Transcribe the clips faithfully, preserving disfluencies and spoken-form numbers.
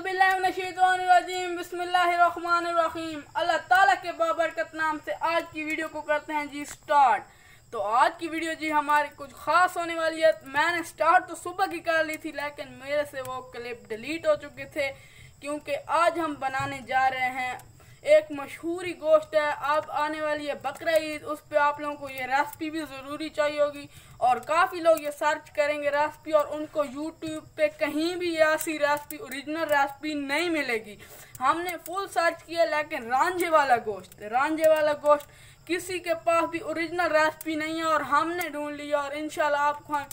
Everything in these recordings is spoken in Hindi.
बिस्मिल्लाहिर्रहमानिर्रहीम। अल्लाह ताला के बाबरकत नाम से आज की वीडियो को करते हैं जी स्टार्ट। तो आज की वीडियो जी हमारी कुछ ख़ास होने वाली है। मैंने स्टार्ट तो सुबह की कर ली थी, लेकिन मेरे से वो क्लिप डिलीट हो चुके थे, क्योंकि आज हम बनाने जा रहे हैं एक मशहूरी गोश्त है। अब आने वाली है बकरा ईद, उस पर आप लोगों को ये रेसिपी भी ज़रूरी चाहिए होगी। और काफ़ी लोग ये सर्च करेंगे रेसिपी, और उनको यूट्यूब पे कहीं भी ऐसी रेसिपी ओरिजिनल रेसिपी नहीं मिलेगी। हमने फुल सर्च किया, लेकिन रांझे वाला गोश्त रांझे वाला गोश्त किसी के पास भी ओरिजिनल रेसिपी नहीं है, और हमने ढूंढ लिया। और इंशाल्लाह आपको हम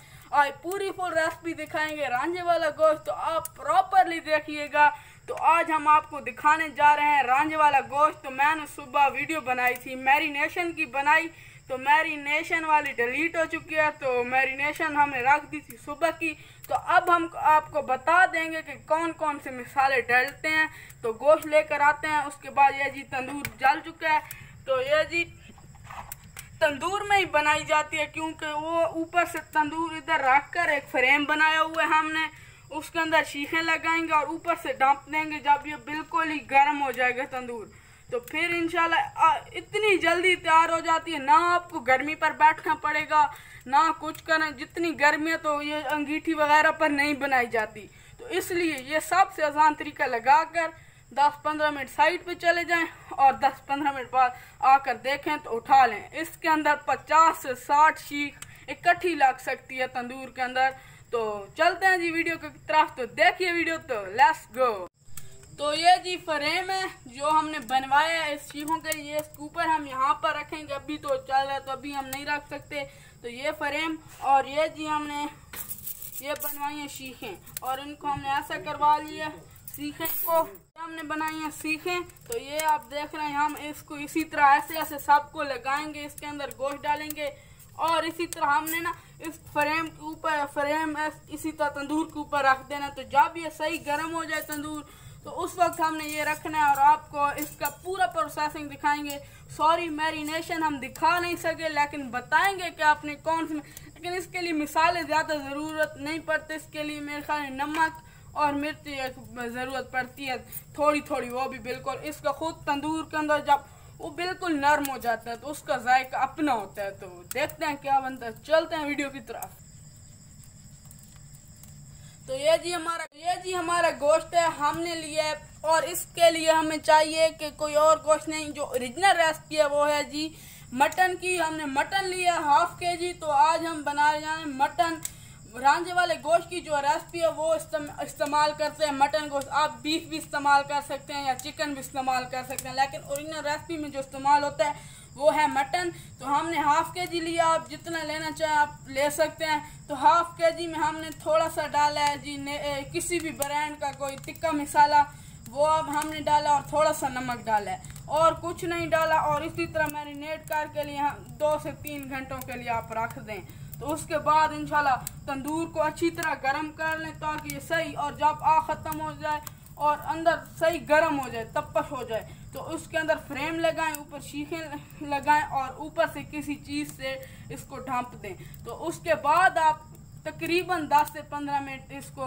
आज पूरी फुल रेसिपी दिखाएंगे रांझे वाला गोश्त, तो आप प्रॉपरली देखिएगा। तो आज हम आपको दिखाने जा रहे हैं रांझे वाला गोश्त। तो मैंने सुबह वीडियो बनाई थी मैरिनेशन की, बनाई तो मैरिनेशन वाली डिलीट हो चुकी है, तो मैरिनेशन हमने रख दी थी सुबह की। तो अब हम आपको बता देंगे कि कौन कौन से मसाले डालते हैं। तो गोश्त लेकर आते हैं। उसके बाद यह जी तंदूर जल चुका है, तो यह जी तंदूर में ही बनाई जाती है, क्योंकि वो ऊपर से तंदूर इधर रख कर एक फ्रेम बनाया हुआ है हमने, उसके अंदर शीशे लगाएंगे और ऊपर से डांप देंगे। जब ये बिल्कुल ही गर्म हो जाएगा तंदूर, तो फिर इंशाल्लाह इतनी जल्दी तैयार हो जाती है, ना आपको गर्मी पर बैठना पड़ेगा ना कुछ करना। जितनी गर्मी है तो ये अंगीठी वगैरह पर नहीं बनाई जाती, तो इसलिए ये सबसे आसान तरीका लगा कर दस पंद्रह मिनट साइड पे चले जाएं, और दस पंद्रह मिनट बाद आकर देखें तो उठा लें। इसके अंदर पचास से साठ शीख इकट्ठी लग सकती है तंदूर के अंदर। तो चलते हैं जी वीडियो की तरफ, तो देखिए वीडियो, तो लेट्स गो। तो ये जी फ्रेम है जो हमने बनवाया है इस शीशों के लिए, इसके ऊपर हम यहाँ पर रखेंगे। अभी तो चल रहा है, तो अभी हम नहीं रख सकते। तो ये फ्रेम और ये जी हमने ये बनवाई है शीशें, और इनको हमने ऐसा करवा लिया। शीशे को हमने बनाई है शीशें, तो ये आप देख रहे हैं। हम इसको इसी तरह ऐसे ऐसे सबको लगाएंगे, इसके अंदर गोश्त डालेंगे, और इसी तरह हमने ना इस फ्रेम के ऊपर फ्रेम इसी तरह तंदूर के ऊपर रख देना। तो जब ये सही गर्म हो जाए तंदूर, तो उस वक्त हमने ये रखना है, और आपको इसका पूरा प्रोसेसिंग दिखाएंगे। सॉरी मैरिनेशन हम दिखा नहीं सके, लेकिन बताएंगे कि आपने कौन से, लेकिन इसके लिए मिसालें ज़्यादा ज़रूरत नहीं पड़ती। इसके लिए मेरे ख्याल में नमक और मिर्च ज़रूरत पड़ती है थोड़ी थोड़ी, वो भी बिल्कुल। इसका खुद तंदूर के अंदर जब वो बिल्कुल नर्म हो जाता है, तो उसका जायका अपना होता है। तो देखते हैं क्या बनता है, चलते हैं वीडियो की तरफ। तो ये जी हमारा ये जी हमारा गोश्त है, हमने लिया है। और इसके लिए हमें चाहिए कि कोई और गोश्त नहीं, जो ओरिजिनल रेसिपी है वो है जी मटन की। हमने मटन लिया हाफ के जी। तो आज हम बना रहे हैं मटन रांझे वाले गोश्त की जो रेसिपी है वो इस्तेमाल करते हैं मटन गोश्त। आप बीफ भी इस्तेमाल कर सकते हैं या चिकन भी इस्तेमाल कर सकते हैं, लेकिन ओरिजिनल रेसिपी में जो इस्तेमाल होता है वो है मटन। तो हमने हाफ के जी लिया, आप जितना लेना चाहें आप ले सकते हैं। तो हाफ के जी में हमने थोड़ा सा डाला है जी ने, ए, किसी भी ब्रांड का कोई तिक्का मसाला, वो अब हमने डाला, और थोड़ा सा नमक डाला है, और कुछ नहीं डाला। और इसी तरह मैरिनेट करके लिए दो से तीन घंटों के लिए आप रख दें। तो उसके बाद इंशाल्लाह तंदूर को अच्छी तरह गर्म कर लें, ताकि ये सही, और जब आग ख़त्म हो जाए और अंदर सही गर्म हो जाए, तपश हो जाए, तो उसके अंदर फ्रेम लगाएं, ऊपर शीशे लगाएं, और ऊपर से किसी चीज़ से इसको ढांप दें। तो उसके बाद आप तकरीबन दस से पंद्रह मिनट इसको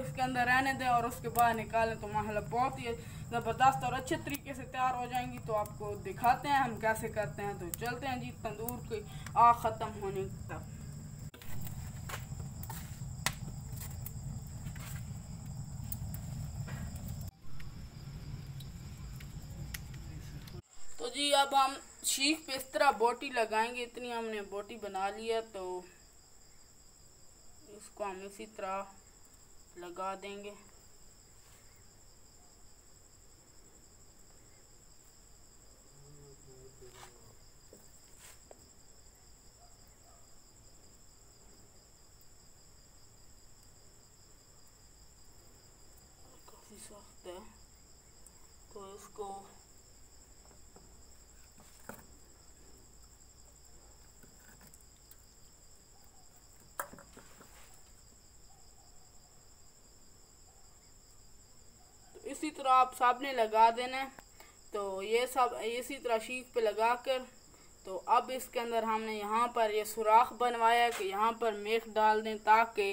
इसके अंदर रहने दें, और उसके बाद निकालें। तो माशाल्लाह बहुत ही ज़बरदस्त और अच्छे तरीके से तैयार हो जाएंगी। तो आपको दिखाते हैं हम कैसे करते हैं। तो चलते हैं जी तंदूर की आग ख़त्म होने तक। तो जी अब हम शीख पे इस तरह बोटी लगाएंगे, इतनी हमने बोटी बना ली है। तो इसको हम इसी तरह लगा देंगे। काफ़ी सख्त है, तो इसको इसी तरह आप सामने लगा देना। तो ये सब इसी तरह शीख पे लगा कर, तो अब इसके अंदर हमने यहाँ पर ये सुराख बनवाया कि यहाँ पर मेख डाल दें, ताकि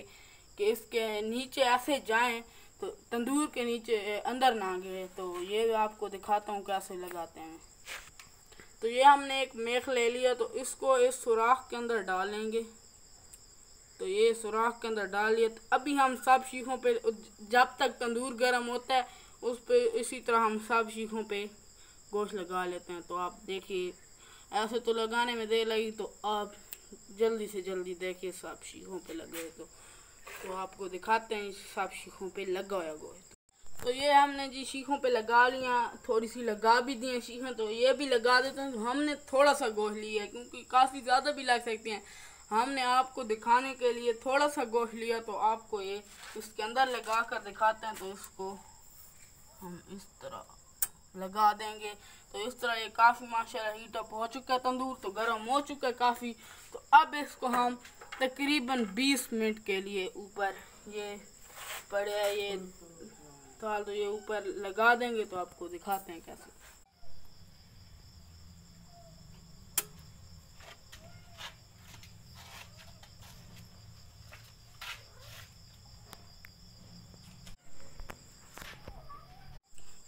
कि इसके नीचे ऐसे जाएं तो तंदूर के नीचे अंदर ना गए। तो ये आपको दिखाता हूँ कैसे लगाते हैं। तो ये हमने एक मेख ले लिया, तो इसको इस सुराख के अंदर डालेंगे। तो ये सुराख के अंदर डाल लिया। तो अभी हम सब शीखों पे जब तक तंदूर गर्म होता है उस पे इसी तरह हम सब शीखों पे गोश्त लगा लेते हैं। तो आप देखिए, ऐसे तो लगाने में देर लगी, तो आप जल्दी से जल्दी देखिए सब शीखों पे लगे। तो तो आपको दिखाते हैं सब शीखों पे लगा हुआ गोश्त। तो ये हमने जी शीखों पे लगा लिया, थोड़ी सी लगा भी दी हैं शीखें, तो ये भी लगा देते हैं। तो हमने थोड़ा सा गोश्त लिया है, क्योंकि काफ़ी ज़्यादा भी लग सकती हैं। हमने आपको दिखाने के लिए थोड़ा सा गोश्त लिया, तो आपको ये इसके अंदर लगा कर दिखाते हैं। तो इसको हम इस तरह लगा देंगे। तो इस तरह ये काफ़ी माशाल्लाह हीटअप हो चुका है, तंदूर तो गर्म हो चुका है काफ़ी। तो अब इसको हम तकरीबन बीस मिनट के लिए ऊपर ये पड़े है ये ताल, तो ये ऊपर लगा देंगे। तो आपको दिखाते हैं कैसे।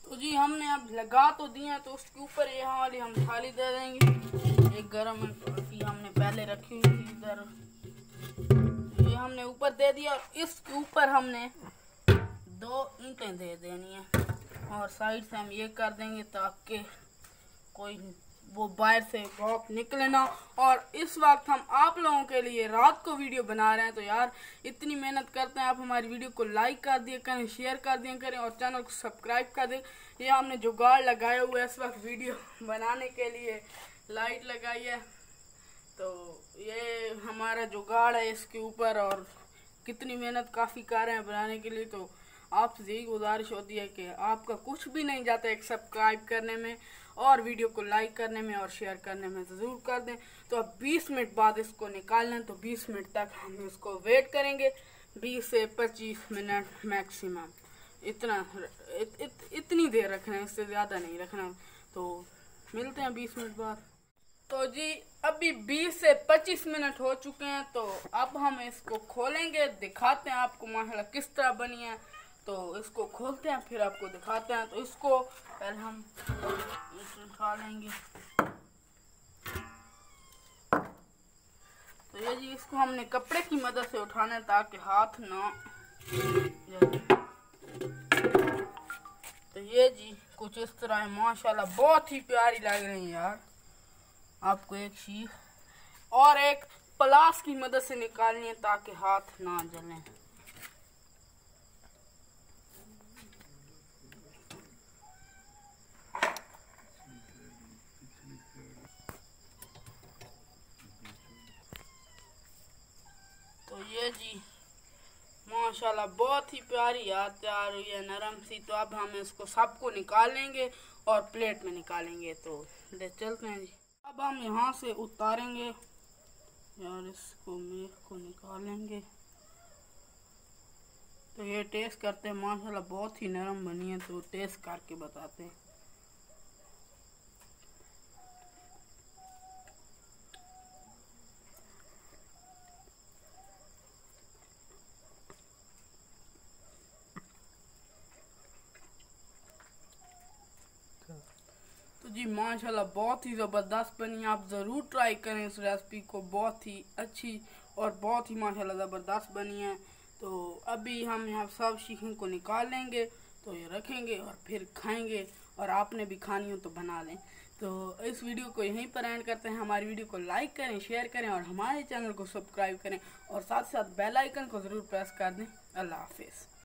तो जी हमने अब लगा तो दिए हैं, तो उसके ऊपर ये हमारी हम थाली दे देंगे। एक गरम रोटी हमने पहले रखी हुई थी इधर, ये हमने ऊपर दे दिया। इसके ऊपर हमने दो ईंटें दे देनी है, और साइड से हम ये कर देंगे ताकि कोई वो बाहर से भौंक निकले ना। और इस वक्त हम आप लोगों के लिए रात को वीडियो बना रहे हैं। तो यार इतनी मेहनत करते हैं आप, हमारी वीडियो को लाइक कर दिया करें, शेयर कर दिया करें, और चैनल को सब्सक्राइब कर दें। ये हमने जुगाड़ लगाया हुआ है इस वक्त वीडियो बनाने के लिए, लाइट लगाई है। तो ये हमारा जुगाड़ है इसके ऊपर, और कितनी मेहनत काफ़ी कर रहे हैं बनाने के लिए। तो आपसे यही गुजारिश होती है कि आपका कुछ भी नहीं जाता एक सब्सक्राइब करने में, और वीडियो को लाइक करने में, और शेयर करने में ज़रूर कर दें। तो अब बीस मिनट बाद इसको निकालना है, तो बीस मिनट तक हम इसको वेट करेंगे, बीस से पच्चीस मिनट मैक्सिमम, इतना इत, इत, इतनी देर रखना है, इससे ज़्यादा नहीं रखना। तो मिलते हैं बीस मिनट बाद। तो जी अभी बीस से पच्चीस मिनट हो चुके हैं, तो अब हम इसको खोलेंगे, दिखाते हैं आपको माशाल्लाह किस तरह बनी है। तो इसको खोलते हैं फिर आपको दिखाते हैं। तो इसको पहले हम निकाल लेंगे। तो ये जी इसको हमने कपड़े की मदद से उठाना है ताकि हाथ ना जले। तो ये जी कुछ इस तरह है माशाल्लाह, बहुत ही प्यारी लग रही है यार। आपको एक शीख और एक प्लास की मदद से निकालनी है ताकि हाथ ना जले। ये जी माशाल्लाह बहुत ही प्यारी यार तैयार हुई है, नरम सी। तो अब हम इसको सबको निकालेंगे और प्लेट में निकालेंगे। तो ले चलते हैं जी। अब हम यहाँ से उतारेंगे यार, इसको मेख को निकालेंगे। तो ये टेस्ट करते हैं, माशाल्लाह बहुत ही नरम बनी है। तो टेस्ट करके बताते हैं। जी माशाल्लाह बहुत ही ज़बरदस्त बनी है, आप ज़रूर ट्राई करें इस रेसिपी को, बहुत ही अच्छी और बहुत ही माशाल्लाह ज़बरदस्त बनी है। तो अभी हम यहाँ सब शीखों को निकाल लेंगे, तो ये रखेंगे और फिर खाएंगे, और आपने भी खानी हो तो बना लें। तो इस वीडियो को यहीं पर एंड करते हैं। हमारी वीडियो को लाइक करें, शेयर करें, और हमारे चैनल को सब्सक्राइब करें, और साथ साथ बेल आइकन को ज़रूर प्रेस कर दें। अल्लाह हाफिज़।